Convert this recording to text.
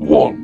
1.